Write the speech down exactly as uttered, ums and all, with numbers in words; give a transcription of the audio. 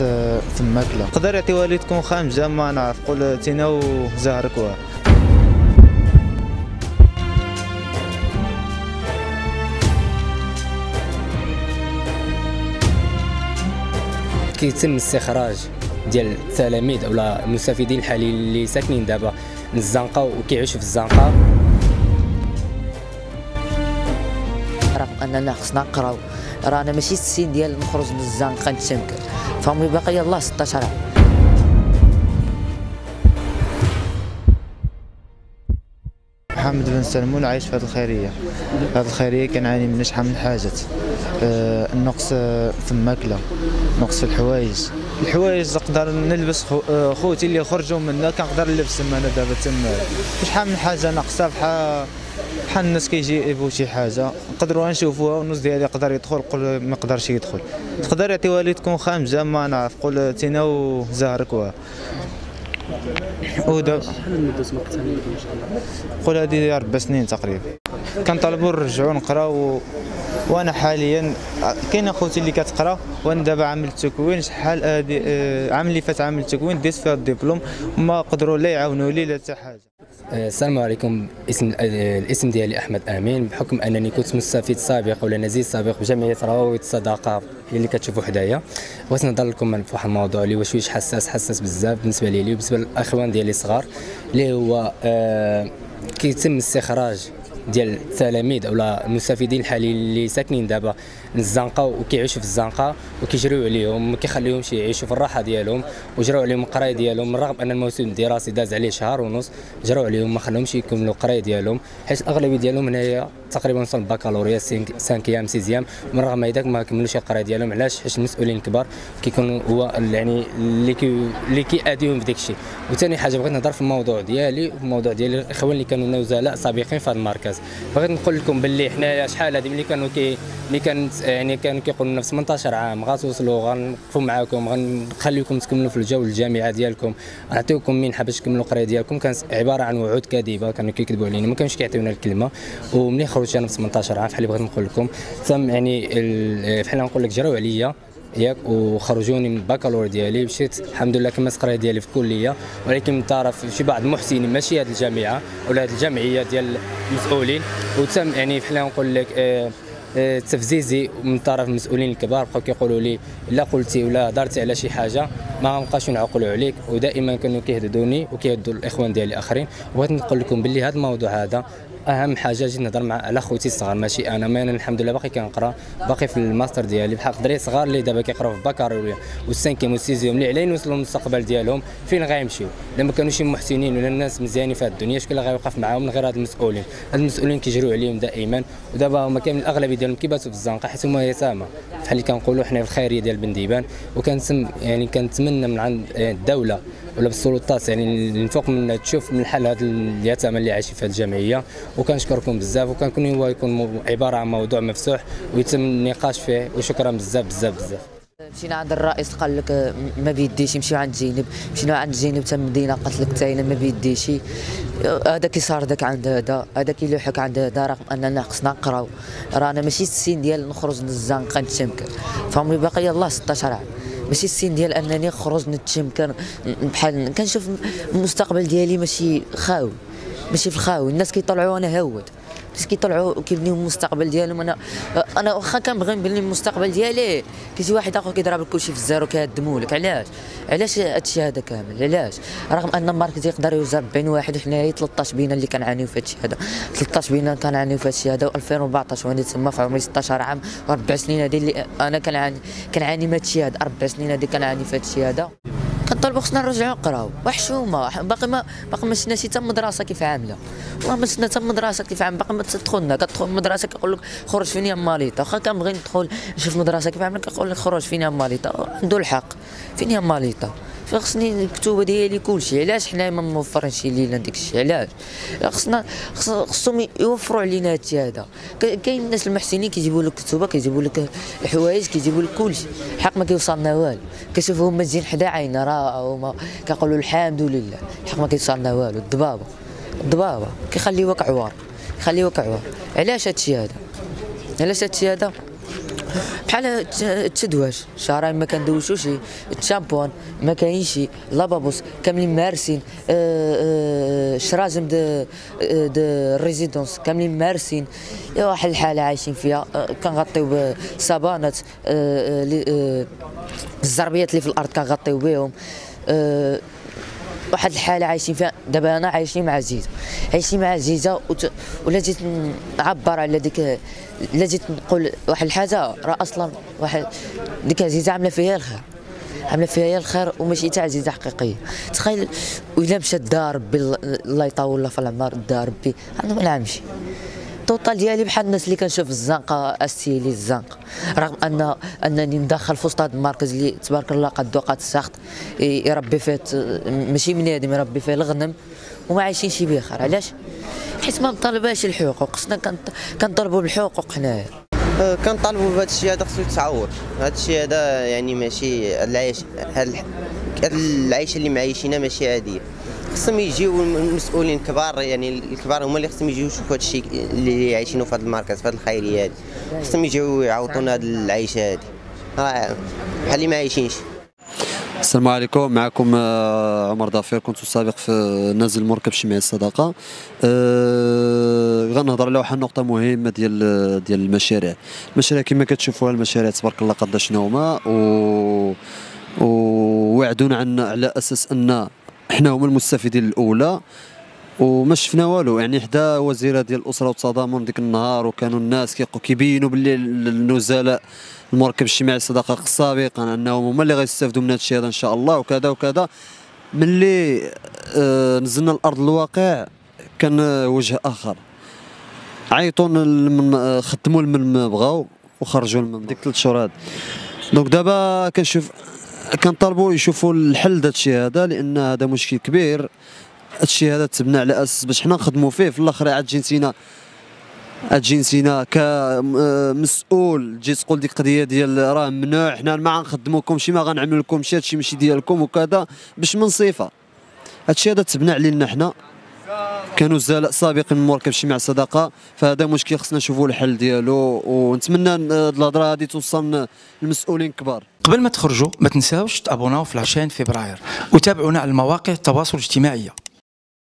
الناس في الماكله. قدر يعطي والدكم خامجه ما نعرف، قول تينا وزهرك واحد. كيتم الاستخراج ديال التلاميذ ولا المستفيدين الحاليين اللي ساكنين دابا من الزنقه وكيعيشوا في الزنقه. رغم اننا خصنا نقراو، رانا ماشي السن ديال نخرج من الزنقه نتمكن، فهم باقي يلاه ستة عشر عام. محمد بن سلمون عايش في هذه الخيريه، هذه الخيريه كنعاني منها شحال من حاجات، آه النقص في الماكله، نقص في الحوايج، الحوايج نقدر نلبس خو... خوتي اللي خرجوا منها كنقدر نلبسهم انا دابا تما، شحال من حاجه ناقصه بحال بحال الناس كيجي يبغوا شي حاجه نقدروا نشوفوها والنص ديالها يقدر يدخل قول ما يقدرش يدخل، تقدر يعطي والدكم خامجه ما نعرف قول تينا وزهرك واه. ودابا شحال من مده مقتنيه ان شاء الله؟ قول هذه أربع سنين تقريبا. كنطالبوا نرجعوا نقراو، وانا حاليا كاين اخوتي اللي كتقرا، وانا دابا عملت تكوين شحال هذه العام اللي فات عملت تكوين ديت فيها الدبلوم وما قدروا لا يعاونوا لي لا حتى حاجه. السلام عليكم، اسم الاسم ديالي احمد امين، بحكم انني كنت مستفيد سابق ولا نزيد سابق بجمعيه روابط الصداقه اللي كتشوفوا حدايا، بغيت نهضر لكم فواحد الموضوع اللي هو شويه حساس حساس بزاف بالنسبه لي وبالنسبه للاخوان ديالي الصغار، اللي هو آه كيتم الاستخراج ديال التلاميذ ولا المستفيدين الحاليين اللي ساكنين دابا من الزنقه وكيعيشوا في الزنقه وكيجريو عليهم ما كيخليهمش يعيشوا في الراحه ديالهم، وجراو عليهم القرايه ديالهم رغم ان الموسم الدراسي داز عليه شهر ونص، جراو عليهم ما خلاهمش يكملوا القرايه ديالهم، حيت الاغلبيه ديالهم هنايا تقريبا وصل البكالوريا خمسة ايام ستة ايام، من رغم هذاك ما كملوش القرايه ديالهم. علاش؟ حيت المسؤولين الكبار كيكونوا هو يعني اللي كي اللي كياديهم في داك الشيء. وثاني حاجه بغيت نهضر في الموضوع ديالي والموضوع ديال الاخوان اللي كانوا نزلاء سابقين في هذا المركز، بغيت نقول لكم باللي حنايا شحال هذه ملي كانوا كي ملي كانت يعني كانوا كيقولوا لنا في ثمانية عشر عام غتوصلوا غنوقفوا معاكم غنخليكم تكملوا في الجو الجامعه ديالكم، نعطيوكم منحه باش تكملوا القرايه ديالكم، كانت عباره عن وعود كاذبه كانوا كيكذبوا علينا ما كانوش كيعطيونا الكلمه. وملي خرجت انا في ثمانية عشر عام بحال بغيت نقول لكم تم يعني بحال نقول لك جراو عليا ياك وخرجوني من البكالوريا ديالي، مشيت الحمد لله كملت القرايه ديالي في الكليه، ولكن من طرف شي بعض المحسنين ماشي هذه الجامعه ولا هذه الجمعيه ديال المسؤولين، وتم يعني بحال نقول لك آه آه تفزيزي من طرف المسؤولين الكبار، بقاو كيقولوا لي لا قلتي ولا هضرتي على شي حاجه ما غنبقاوش نعقلوا عليك، ودائما كانوا كيهددوني وكيهددوا الاخوان ديالي اخرين. وبغيت نقول لكم باللي هذا الموضوع هذا اهم حاجه جيت نهضر مع على خوتي الصغار، ماشي انا ما انا الحمد لله باقي كنقرا باقي في الماستر ديالي بحال دري صغار اللي دابا كيقراو في البكالوريا والسانكيم والسيزيوم اللي علين يوصلوا للمستقبل ديالهم، فين غيمشيو الا ما كانوش محسنين ولا الناس مزيانين في هذه الدنيا؟ شكون اللي غيوقف معاهم من غير هاد المسؤولين؟ هاد المسؤولين كيجريو عليهم دائما، ودابا هما كامل الاغلبيه ديالهم كيباتوا في الزنقه حيت هما يتامى بحال اللي كنقولوا حنا في الخيريه ديال بن ديبان. وكنتم يعني كنتمنى من عند الدوله ولا بالسلطات يعني اللي فوق منها تشوف من حل هاد اليتامى اللي عايشين في هاد الجمعيه. وكنشكركم بزاف، وكنكون هو يكون عباره عن موضوع مفتوح ويتم النقاش فيه، وشكرا بزاف بزاف بزاف. مشينا عند الرئيس قال لك ما بيديش، مشيو عند جينب، مشينا عند جينب تاع المدينه قالت لك تاينا ما بيديش، هذا كيصار داك عند هذا، هذا كيلوحك عند هذا، رغم اننا خصنا نقراو، رانا ماشي السن ديال نخرج من الزنقه نتمكن، فهم باقي يلاه ستة عشر عام، ماشي السن ديال انني خرج نتمكن بحال كنشوف المستقبل ديالي ماشي خاوي ماشي في الخاوي، الناس كيطلعوا انا هاود، الناس كيطلعوا كيبنيو المستقبل ديالهم، انا انا واخا كنبغي نبني المستقبل ديالي، كيجي واحد اخر كيضرب لك كلشي في الزار وكيهدموا لك. علاش؟ علاش هادشي هذا كامل؟ علاش؟ رغم ان المركز يقدر يوزع أربعين واحد وحنايا ثلاثة عشر بينا اللي كنعانيو في هادشي هذا، ثلاثة عشر بينا كنعانيو في هادشي هذا، و2014 وانا تما في عمري ستة عشر عام واربع سنين هذه اللي انا كنعاني كنعاني من هادشي هذا، اربع سنين هذه كنعاني في هادشي هذا. كنطالبوا خصنا نرجعوا نقراو، وحشومه باقي ما باقي ما شفناش حتى مدرسه كيف عامله، والله ما شفنا حتى مدرسه كيف عامله، باقي ما تدخلنا، كتدخل مدرسه كيقول لك خرج فين يا ماليطه، واخا كنبغي ندخل نشوف مدرسه كيف عامله كيقول لك خرج فين يا ماليطه، عنده الحق فين يا ماليطه، خصني المكتوبه ديالي كلشي. علاش حنايا ما موفرينش لينا داك الشيء؟ علاش؟ خصنا خصهم يوفروا علينا هادشي هذا. كاين الناس المحسنين كيجيبوا لك كتوبه كيجيبوا لك الحوايج كيجيبوا لك كلشي، الحق ما كيوصلنا والو، كنشوفهم مزيان حدا عينا راه هما كنقولوا الحمد لله، الحق ما كيوصلنا والو. الضبابه الضبابه كيخليوك عوار كيخليوك عوار. علاش هادشي هذا؟ علاش هادشي هذا؟ بحال التدواج شهرين ما كندوشوش، الشامبون ما كاينش، لابابوس كاملين مارسين، الشراجم د الريزيدونس كاملين مارسين، يا واحد الحاله عايشين فيها. كنغطيو بالصبانات، الزربيات اللي في الارض كنغطيو بهم، واحد الحاله عايشين فيها. دابا انا عايشين مع زيزه، عايشين مع زيزه وت... ولا جيت نعبر على ديك، لا جيت نقول واحد الحاجه، راه اصلا واحد ديك زيزه عامله فيها الخير، عامله فيها الخير وماشي تاع زيزه حقيقيه. تخيل الا مشات دار ربي، الله يطول لها في العمر، دار ربي انا ما نعمش الطوطه ديالي بحال الناس اللي كنشوف الزنقه السيلي الزنقه، رغم ان انني ندخل في وسط هذا المركز اللي تبارك الله قد وقات السخط، يربي فيه ماشي بنادم، يربي فيه الغنم، وما عايشينش بخير. علاش؟ حيت ما مطالباش الحقوق، خصنا كنطالبوا بالحقوق حنايا. كنطالبوا بهذا الشيء هذا، خصو يتعوض هذا الشيء هذا، يعني ماشي العيش، هذا العيشه اللي معايشينها ماشي عاديه. خصهم يجيو المسؤولين الكبار، يعني الكبار هما اللي خصهم يجيو يشوفوا هذا الشيء اللي عايشينه في هذا المركز، في هذه الخيريه هذه، خصهم يجيو يعوضونا هذه العيشه هذه، راه بحال اللي ما عايشينش. السلام عليكم، معكم عمر ضفير، كنت سابق في نازل المركب شمعية الصداقه. أه غنهضر على واحد النقطه مهمه ديال ديال المشاريع. المشاريع كما كتشوفوها، المشاريع تبارك الله قد شنو هما، ووعدونا عنا على اساس ان حنا هما المستفيدين الاولى، وما شفنا والو. يعني حدا وزيره ديال الاسره والتضامن ديك النهار، وكانوا الناس كيبينوا باللي النزلاء المركب الشمعي الصداقه سابقا انهم هما اللي غيستافدوا من هذا الشيء هذا ان شاء الله، وكذا وكذا. ملي آه نزلنا الارض الواقع كان وجه اخر، عيطوا خدموا لمن بغاو وخرجوا لمن ديك ثلاث شهور هذه. دونك دابا كنشوف كنطالبوا يشوفوا الحل لهذا الشيء هذا، لان هذا مشكل كبير. هذا الشيء هذا تبنى على اساس باش حنا نخدموا فيه في الاخر، عاد جنسينا عاد جنسينا كمسؤول تجي تقول ديك القضيه ديال راه ممنوع، حنا ما غنخدموكمش، ما غنعمل لكمش، هذا الشيء ماشي ديالكم وكذا، باش من صفه. هذا الشيء هذا تبنى علينا حنا كانوا زلاء سابقين من مركب شمع صداقه، فهذا مشكل خصنا نشوفوا الحل ديالو، ونتمنى هاد الهضره هادي توصل للمسؤولين الكبار. قبل ما تخرجوا ما تنساوش تابوناو في لاشين فبراير، وتابعونا على المواقع التواصل الاجتماعي.